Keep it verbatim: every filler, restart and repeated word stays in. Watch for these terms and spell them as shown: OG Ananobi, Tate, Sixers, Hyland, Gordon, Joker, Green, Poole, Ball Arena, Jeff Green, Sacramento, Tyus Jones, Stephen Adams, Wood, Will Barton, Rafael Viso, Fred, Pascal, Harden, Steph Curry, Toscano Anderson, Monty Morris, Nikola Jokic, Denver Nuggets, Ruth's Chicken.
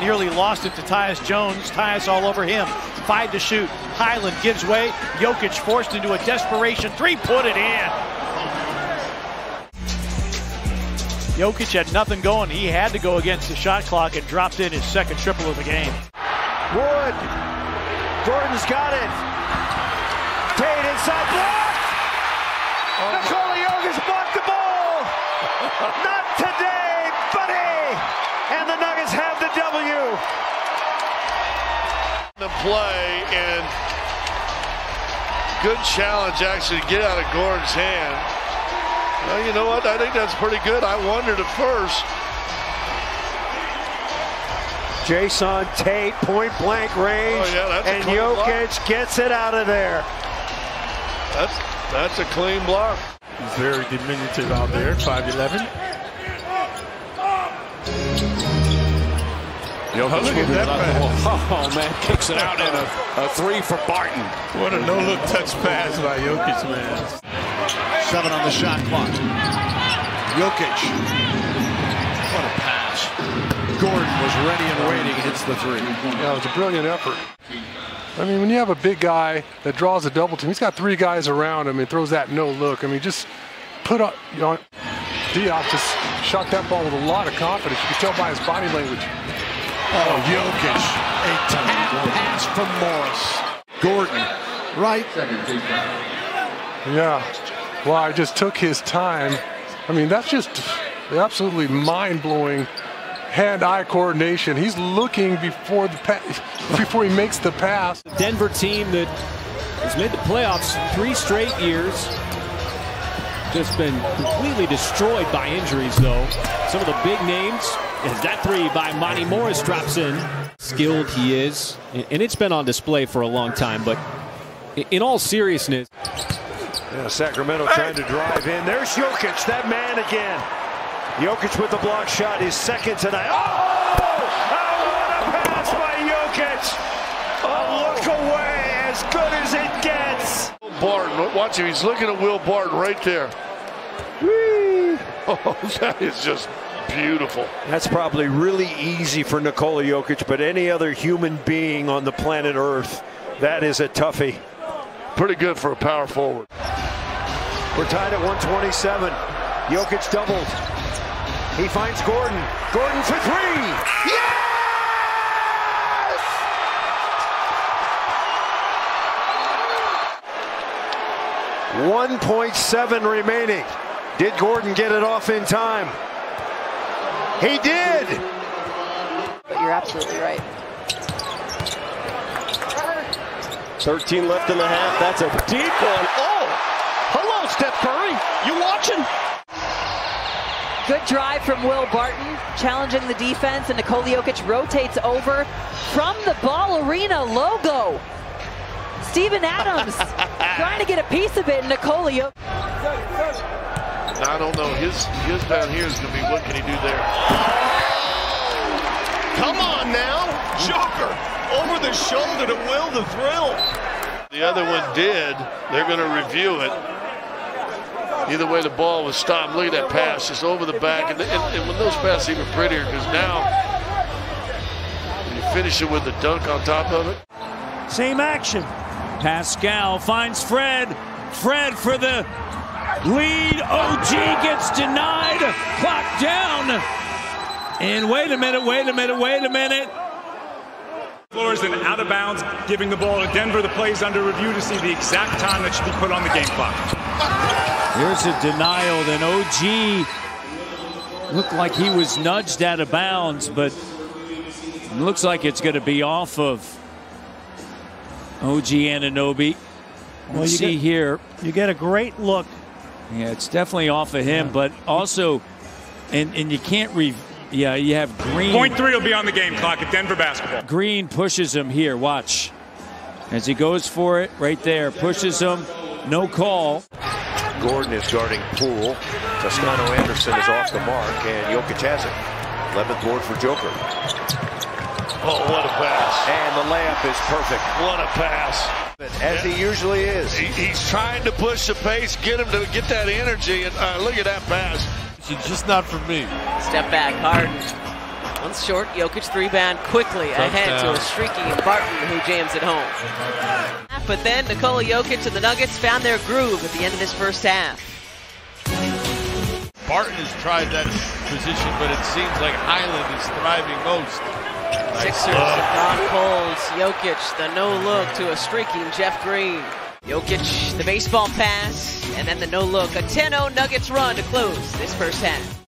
nearly lost it to Tyus Jones. Tyus all over him. Five to shoot. Hyland gives way. Jokic forced into a desperation three. Put it in. Jokic had nothing going. He had to go against the shot clock and dropped in his second triple of the game. Wood. Gordon's got it. Tate inside block. Oh. Nikola Jokic blocked the ball. Not today, buddy. And the Nuggets have the W. The play and good challenge actually to get out of Gordon's hand. Well, you know what? I think that's pretty good. I wondered at first. Jason Tate, point blank range, oh, yeah, and Jokic block. Gets it out of there. That's that's a clean block. He's very diminutive out there, five eleven. Jokic oh, look at that pass. Oh, man, kicks it out and a, a three for Barton. What a no-look touch pass by Jokic, man. Seven on the shot clock. Jokic. What a pass. Gordon was ready and waiting. Hits the three. Yeah, it was a brilliant effort. I mean, when you have a big guy that draws a double team, he's got three guys around him and throws that no look. I mean, just put up, you know, Diop just shot that ball with a lot of confidence. You can tell by his body language. Oh, Jokic. A tap pass from Morris. Gordon. Right. Yeah. Well, I just took his time. I mean, that's just absolutely mind-blowing hand-eye coordination. He's looking before the pa before he makes the pass. The Denver team that has made the playoffs three straight years. Just been completely destroyed by injuries, though. Some of the big names. Is that three by Monty Morris drops in. Skilled he is, and it's been on display for a long time. But in all seriousness. Yeah, Sacramento trying to drive in. There's Jokic, that man again. Jokic with the block shot, his second tonight. Oh! Oh, what a pass by Jokic! A look away, as good as it gets. Will Barton, watch him, he's looking at Will Barton right there. Whee! Oh, that is just beautiful. That's probably really easy for Nikola Jokic, but any other human being on the planet Earth, that is a toughie. Pretty good for a power forward. We're tied at one twenty-seven. Jokic doubled. He finds Gordon. Gordon for three. Yes! one point seven remaining. Did Gordon get it off in time? He did. But you're absolutely right. thirteen left in the half. That's a deep one. Oh! Hello, Steph Curry. You watching? Good drive from Will Barton, challenging the defense, and Nikola Jokic rotates over from the Ball Arena logo. Stephen Adams trying to get a piece of it, and Nikola Jokic. I don't know. His, his down here is going to be, what can he do there? Come on now, Joker. Over the shoulder to Will, the thrill. The other one did. They're going to review it. Either way, the ball was stopped. Look at that pass. It's over the back. And, and, and when those passes, even prettier, because now you finish it with the dunk on top of it. Same action. Pascal finds Fred. Fred for the lead. O G gets denied. Clock down. And wait a minute, wait a minute, wait a minute. Floors and out of bounds, giving the ball to Denver. The play's under review to see the exact time that should be put on the game clock. Here's a denial. Then O G looked like he was nudged out of bounds, but it looks like it's going to be off of O G Ananobi. Well, you see get, here, you get a great look. Yeah, it's definitely off of him, yeah. But also, and and you can't re. Yeah, you have Green. Point three will be on the game clock at Denver basketball. Green pushes him here. Watch. As he goes for it, right there. Pushes him. No call. Gordon is guarding Poole. Toscano Anderson is off the mark, and Jokic has it. eleventh board for Joker. Oh, what a pass. And the layup is perfect. What a pass. As yeah. he usually is. He, he's trying to push the pace, get him to get that energy. And uh, look at that pass. Just not for me. Step back, Harden. One's short. Jokic rebound quickly Thumbs ahead down. to a streaky Barton who jams it home. But then Nikola Jokic and the Nuggets found their groove at the end of this first half. Barton has tried that position, but it seems like Hyland is thriving most. Sixers oh. have gone cold. Jokic, the no-look to a streaking Jeff Green. Jokic, the baseball pass, and then the no-look. A ten oh Nuggets run to close this first half.